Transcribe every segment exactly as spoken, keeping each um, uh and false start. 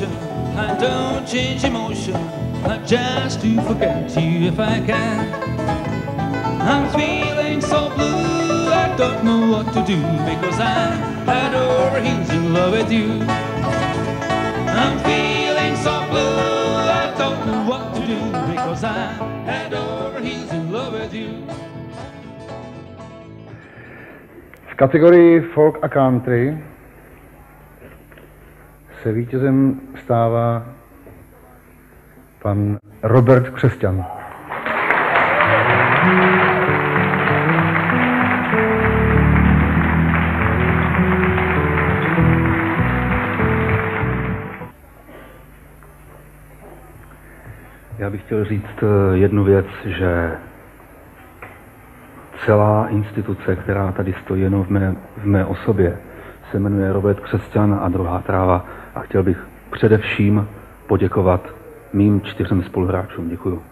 notion, I don't change emotion, I just do forget you if I can. I'm feeling so blue, I don't know what to do, because I'm head over heels in love with you. I'm feeling so blue, I don't know what to do, because I'm head over heels in love with you. V kategorii folk a country se vítězem stává pan Robert Křesťan. Já bych chtěl říct jednu věc, že celá instituce, která tady stojí jenom v mé, v mé osobě, se jmenuje Robert Křesťan a druhá tráva a chtěl bych především poděkovat mým čtyřem spoluhráčům. Děkuju.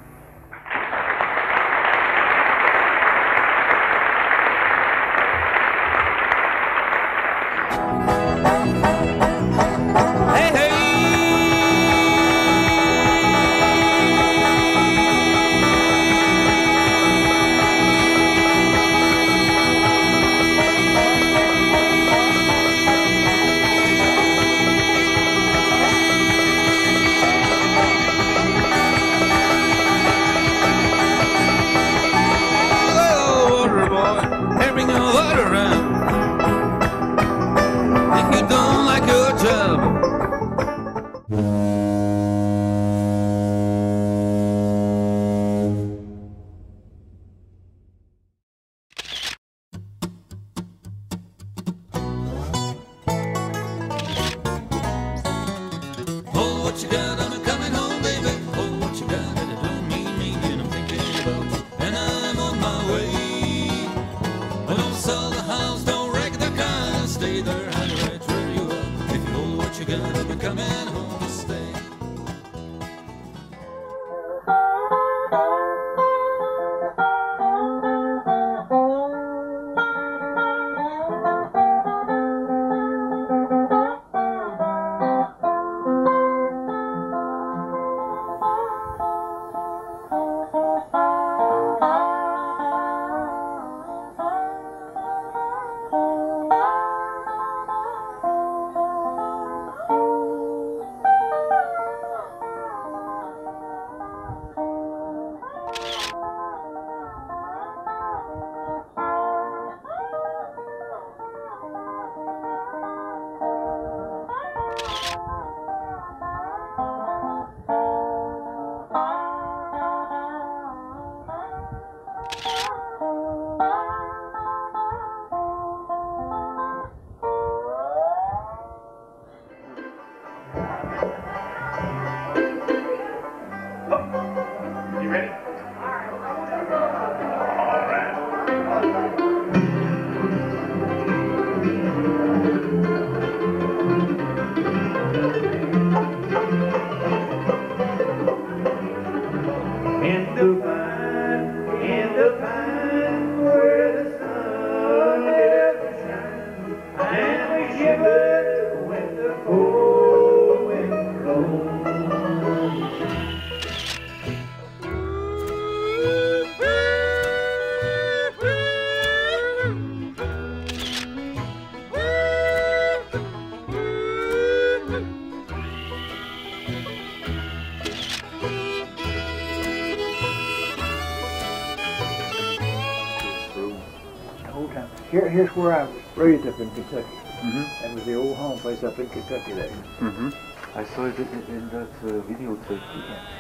Here's where I was raised up in Kentucky. Mm-hmm. That was the old home place up in Kentucky there. Mm-hmm. I saw it in, in that uh, video tape.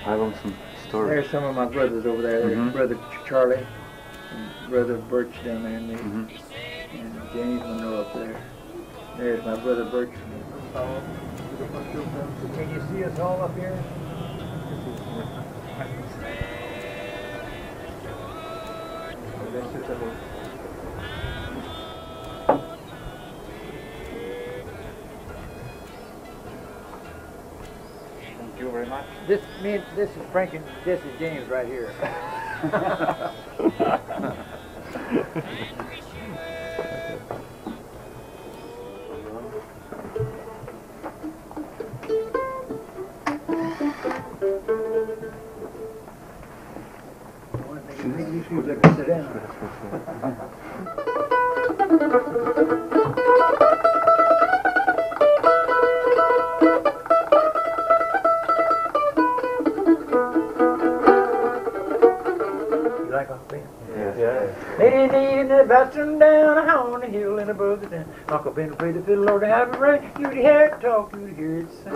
I want some stories. There's some of my brothers over there. There's mm-hmm. Brother Charlie, and Brother Birch down there, and me, mm-hmm. and James Monroe up there. There's my brother Birch. Can you see us all up here? This is a This me, this is Frank and this is James right here. Lady in the bathroom down on the hill and above the town. Uncle Ben will play the fiddle or the happy rain. You'd hear it talk, you'd hear it sing.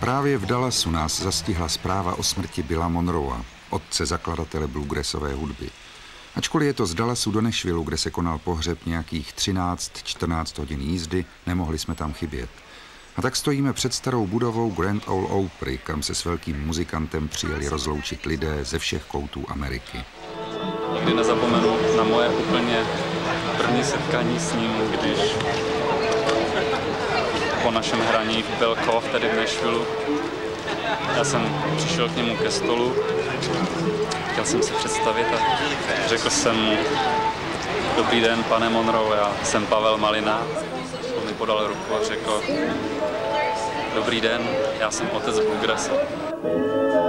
Právě v Dallasu nás zastihla zpráva o smrti Billa Monroea, otce zakladatele bluegrassové hudby. Ačkoliv je to z Dallasu do Nashvillu, kde se konal pohřeb nějakých třináct čtrnáct hodin jízdy, nemohli jsme tam chybět. A tak stojíme před starou budovou Grand Ole Opry, kam se s velkým muzikantem přijeli rozloučit lidé ze všech koutů Ameriky. Nikdy nezapomenu na moje úplně první setkání s ním, když po našem hraní byl kov tady v Nashvillu. Já jsem přišel k němu ke stolu, chtěl jsem se představit a řekl jsem mu: dobrý den, pane Monroe, já jsem Pavel Malina. On mi podal ruku a řekl: dobrý den, já jsem otec bluegrassa.